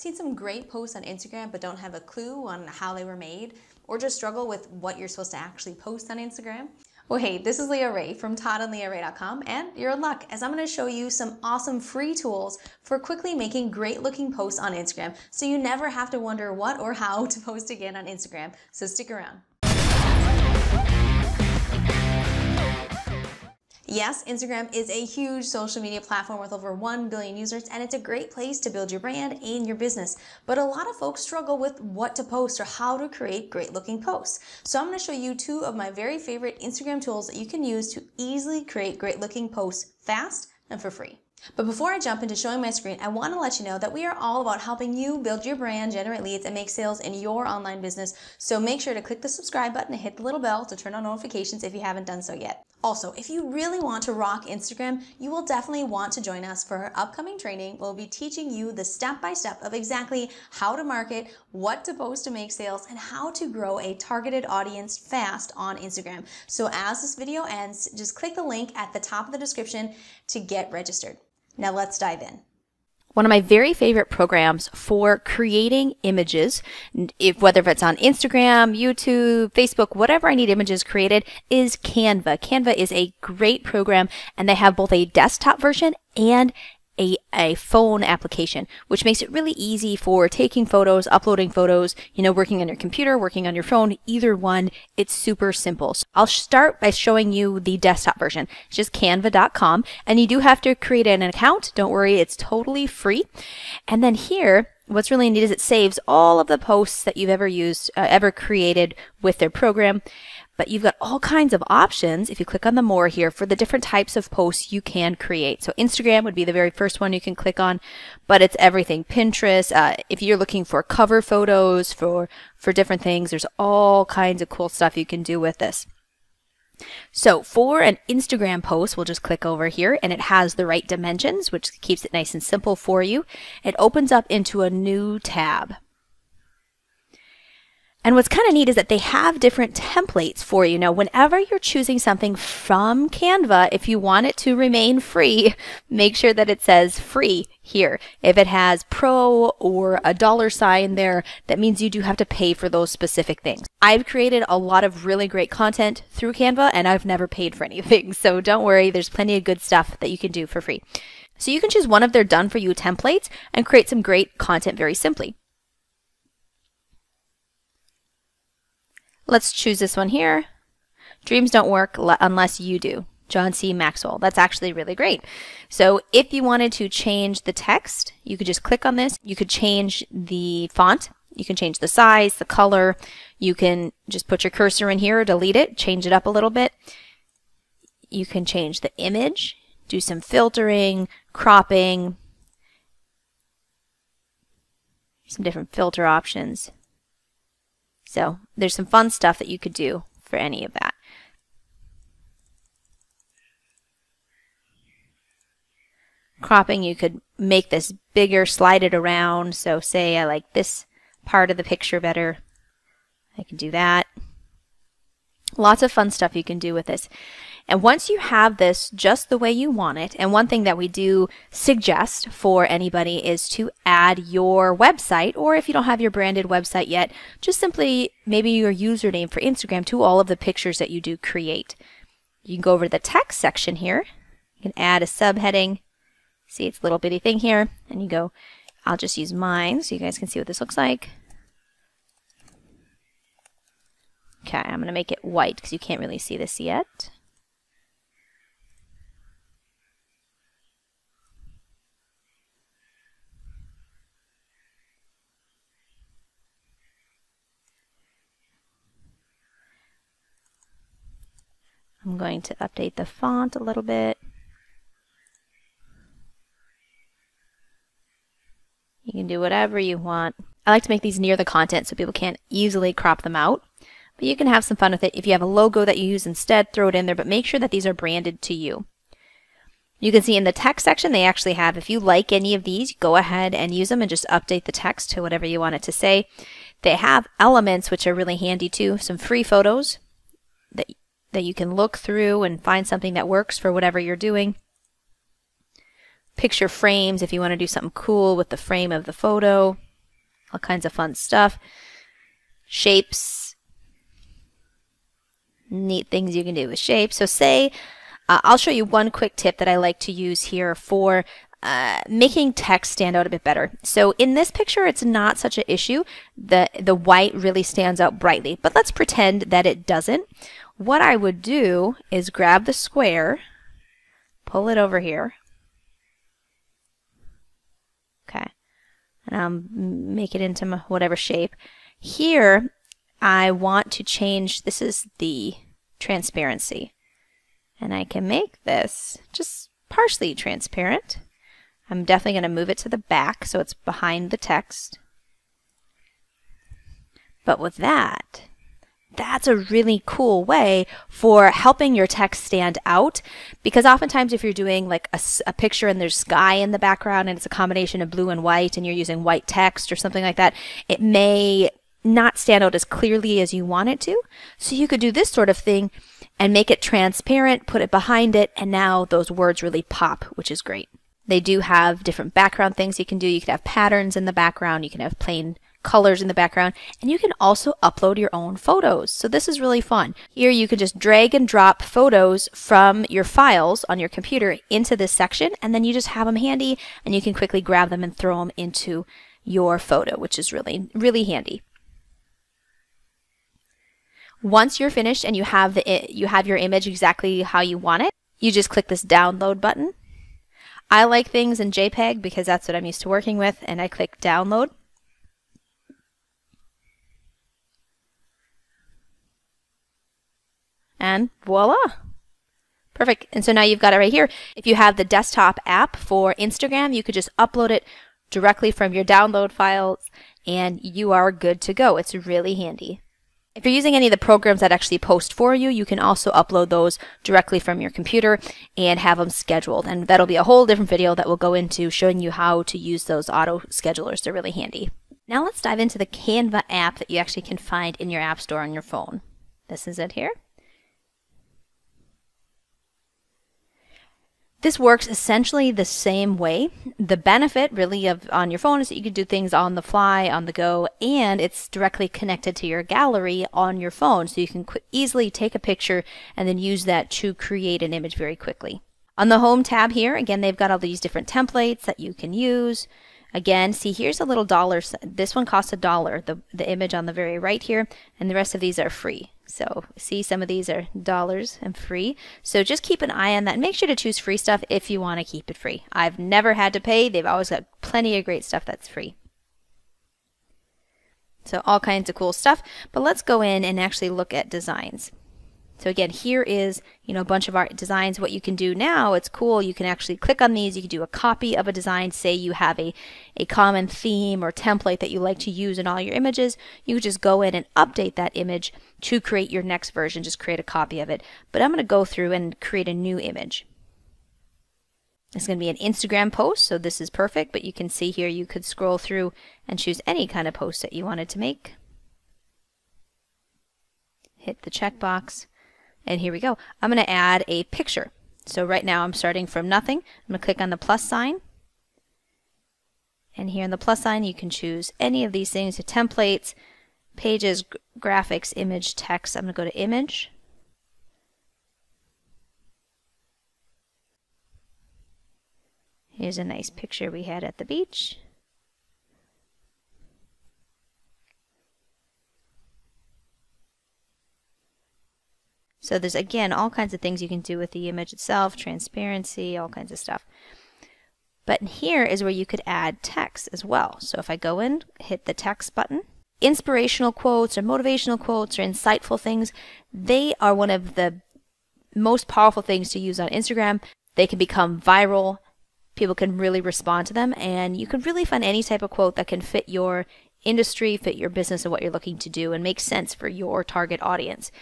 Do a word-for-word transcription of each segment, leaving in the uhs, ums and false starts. seen some great posts on Instagram but don't have a clue on how they were made, or just struggle with what you're supposed to actually post on Instagram? Well, hey, this is Leah Ray from Todd and Leah Ray dot com, and you're in luck as I'm going to show you some awesome free tools for quickly making great looking posts on Instagram so you never have to wonder what or how to post again on Instagram, so stick around. Yes, Instagram is a huge social media platform with over one billion users, and it's a great place to build your brand and your business. But a lot of folks struggle with what to post or how to create great looking posts. So I'm going to show you two of my very favorite Instagram tools that you can use to easily create great looking posts fast and for free. But before I jump into showing my screen, I want to let you know that we are all about helping you build your brand, generate leads, and make sales in your online business. So make sure to click the subscribe button and hit the little bell to turn on notifications if you haven't done so yet. Also, if you really want to rock Instagram, you will definitely want to join us for our upcoming training. We'll be teaching you the step-by-step of exactly how to market, what to post to make sales, and how to grow a targeted audience fast on Instagram. So as this video ends, just click the link at the top of the description to get registered. Now let's dive in. One of my very favorite programs for creating images, if, whether if it's on Instagram, YouTube, Facebook, whatever I need images created, is Canva. Canva is a great program, and they have both a desktop version and a, a phone application, which makes it really easy for taking photos, uploading photos, you know, working on your computer, working on your phone, either one. It's super simple. So I'll start by showing you the desktop version. It's just canva dot com, and you do have to create an account. Don't worry, it's totally free. And then here, what's really neat is it saves all of the posts that you've ever used, uh, ever created with their program. But you've got all kinds of options if you click on the more here for the different types of posts you can create. So Instagram would be the very first one you can click on, but it's everything. Pinterest, uh, if you're looking for cover photos, for, for different things, there's all kinds of cool stuff you can do with this. So for an Instagram post, we'll just click over here, and it has the right dimensions, which keeps it nice and simple for you. It opens up into a new tab. And what's kind of neat is that they have different templates for you. Now, whenever you're choosing something from Canva, if you want it to remain free, make sure that it says free here. If it has pro or a dollar sign there, that means you do have to pay for those specific things. I've created a lot of really great content through Canva, and I've never paid for anything. So don't worry, there's plenty of good stuff that you can do for free. So you can choose one of their done for you templates and create some great content very simply. Let's choose this one here. Dreams don't work unless you do. John C. Maxwell. That's actually really great. So if you wanted to change the text, you could just click on this. You could change the font. You can change the size, the color. You can just put your cursor in here, delete it, change it up a little bit. You can change the image, do some filtering, cropping, some different filter options. So there's some fun stuff that you could do for any of that. Cropping, you could make this bigger, slide it around. So say I like this part of the picture better. I can do that. Lots of fun stuff you can do with this. And once you have this just the way you want it, and one thing that we do suggest for anybody is to add your website, or if you don't have your branded website yet, just simply maybe your username for Instagram to all of the pictures that you do create. You can go over to the text section here. You can add a subheading. See, it's a little bitty thing here. And you go, I'll just use mine so you guys can see what this looks like. Okay, I'm going to make it white because you can't really see this yet. I'm going to update the font a little bit. You can do whatever you want. I like to make these near the content so people can't easily crop them out. But you can have some fun with it. If you have a logo that you use instead, throw it in there, but make sure that these are branded to you. You can see in the text section they actually have, if you like any of these, go ahead and use them and just update the text to whatever you want it to say. They have elements which are really handy too, some free photos that that you can look through and find something that works for whatever you're doing. Picture frames if you want to do something cool with the frame of the photo. all kinds of fun stuff, shapes, neat things you can do with shapes. So say, uh, I'll show you one quick tip that I like to use here for uh, making text stand out a bit better. So in this picture, it's not such an issue. The, the white really stands out brightly, but let's pretend that it doesn't. What I would do is grab the square, pull it over here. Okay, and I'll make it into my whatever shape. Here, I want to change, this is the transparency, and I can make this just partially transparent. I'm definitely going to move it to the back so it's behind the text. But with that, that's a really cool way for helping your text stand out, because oftentimes if you're doing like a, a picture and there's sky in the background and it's a combination of blue and white and you're using white text or something like that, it may not stand out as clearly as you want it to. So you could do this sort of thing and make it transparent, put it behind it, and now those words really pop, which is great. They do have different background things you can do. You can have patterns in the background, you can have plain colors in the background, and you can also upload your own photos. So this is really fun. Here you can just drag and drop photos from your files on your computer into this section, and then you just have them handy and you can quickly grab them and throw them into your photo, which is really, really handy. Once you're finished and you have the you have your image exactly how you want it, you just click this download button. I like things in JPEG because that's what I'm used to working with, and I click download. And voila. Perfect. And so now you've got it right here. If you have the desktop app for Instagram, you could just upload it directly from your download files and you are good to go. It's really handy. If you're using any of the programs that actually post for you, you can also upload those directly from your computer and have them scheduled. And that'll be a whole different video that we'll go into showing you how to use those auto schedulers. They're really handy. Now let's dive into the Canva app that you actually can find in your app store on your phone. This is it here. This works essentially the same way. The benefit really of on your phone is that you can do things on the fly, on the go, and it's directly connected to your gallery on your phone. So you can qu easily take a picture and then use that to create an image very quickly. On the home tab here, again, they've got all these different templates that you can use. Again, see, here's a little dollar. This one costs a dollar, the, the image on the very right here, and the rest of these are free. So see, some of these are dollars and free. So just keep an eye on that. Make sure to choose free stuff if you want to keep it free. I've never had to pay. They've always got plenty of great stuff that's free. So all kinds of cool stuff. But let's go in and actually look at designs. So again, here is, you know, a bunch of our designs. What you can do now, it's cool, you can actually click on these, you can do a copy of a design. Say you have a, a common theme or template that you like to use in all your images, you can just go in and update that image to create your next version, just create a copy of it. But I'm going to go through and create a new image. It's going to be an Instagram post, so this is perfect, but you can see here you could scroll through and choose any kind of post that you wanted to make. Hit the checkbox. And here we go. I'm going to add a picture. So right now I'm starting from nothing. I'm going to click on the plus sign. And here in the plus sign, you can choose any of these things, the templates, pages, graphics, image, text. I'm going to go to image. Here's a nice picture we had at the beach. So there's, again, all kinds of things you can do with the image itself, transparency, all kinds of stuff. But here is where you could add text as well. So if I go in, hit the text button, inspirational quotes or motivational quotes or insightful things, they are one of the most powerful things to use on Instagram. They can become viral. People can really respond to them. And you can really find any type of quote that can fit your industry, fit your business and what you're looking to do and make sense for your target audience.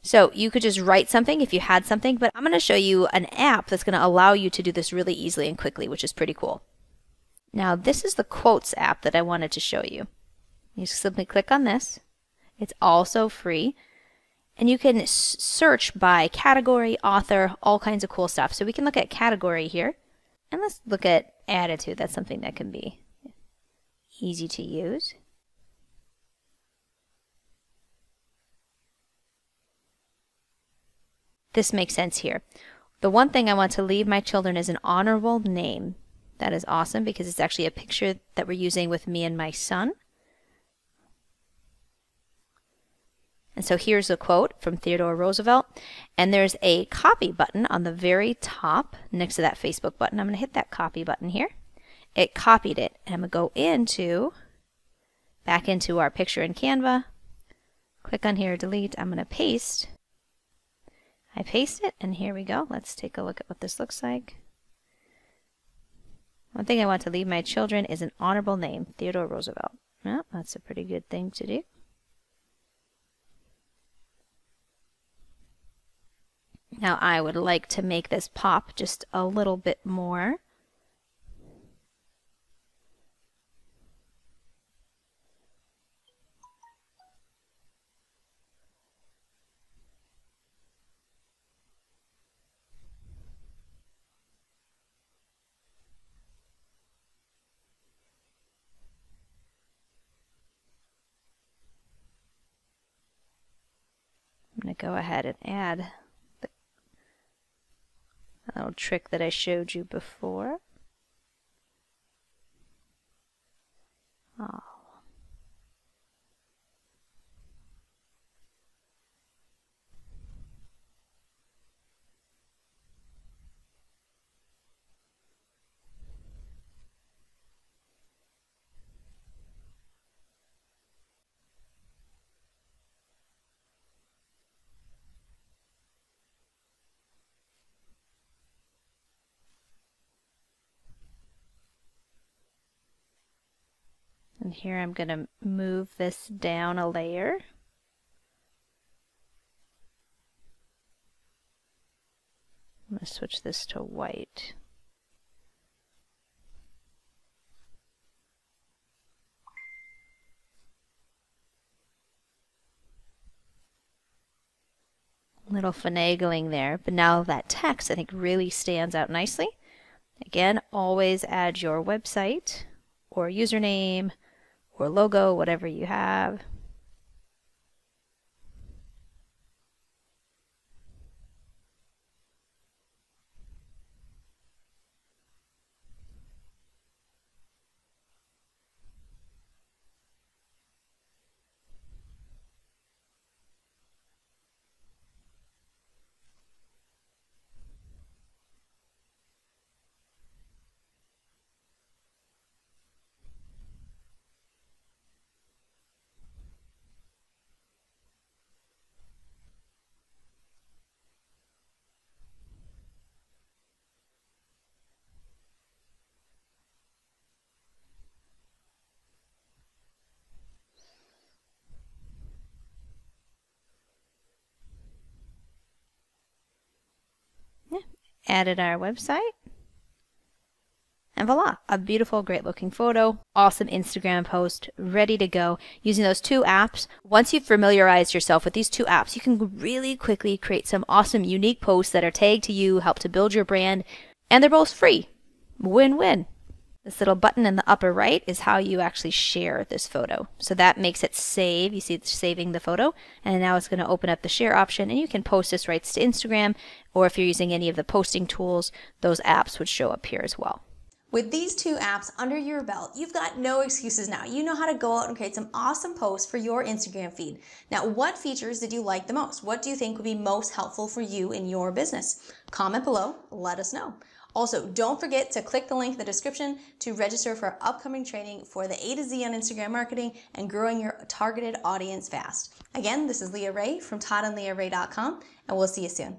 So you could just write something if you had something, but I'm going to show you an app that's going to allow you to do this really easily and quickly, which is pretty cool. Now this is the Quotes app that I wanted to show you. You simply click on this. It's also free. And you can search by category, author, all kinds of cool stuff. So we can look at category here. And let's look at attitude. That's something that can be easy to use. This makes sense here. The one thing I want to leave my children is an honorable name. That is awesome because it's actually a picture that we're using with me and my son. And so here's a quote from Theodore Roosevelt. And there's a copy button on the very top next to that Facebook button. I'm going to hit that copy button here. It copied it. And I'm going to go into, back into our picture in Canva. Click on here, delete. I'm going to paste. I paste it, and here we go. Let's take a look at what this looks like. One thing I want to leave my children is an honorable name, Theodore Roosevelt. Well, that's a pretty good thing to do. Now I would like to make this pop just a little bit more. I'm going to go ahead and add the little trick that I showed you before. Oh. And here I'm going to move this down a layer. I'm going to switch this to white. Little finagling there, but now that text I think really stands out nicely. Again, always add your website or username or logo, whatever you have. Added our website, and voila, a beautiful, great looking photo, awesome Instagram post, ready to go using those two apps. Once you've familiarized yourself with these two apps, you can really quickly create some awesome, unique posts that are tagged to you, help to build your brand, and they're both free. Win-win. This little button in the upper right is how you actually share this photo. So that makes it save. You see it's saving the photo, and now it's going to open up the share option, and you can post this right to Instagram, or if you're using any of the posting tools, those apps would show up here as well. With these two apps under your belt, you've got no excuses now. You know how to go out and create some awesome posts for your Instagram feed. Now, what features did you like the most? What do you think would be most helpful for you in your business? Comment below, let us know. Also, don't forget to click the link in the description to register for our upcoming training for the A to Z on Instagram marketing and growing your targeted audience fast. Again, this is Leah Ray from Todd and Leah Ray dot com, and we'll see you soon.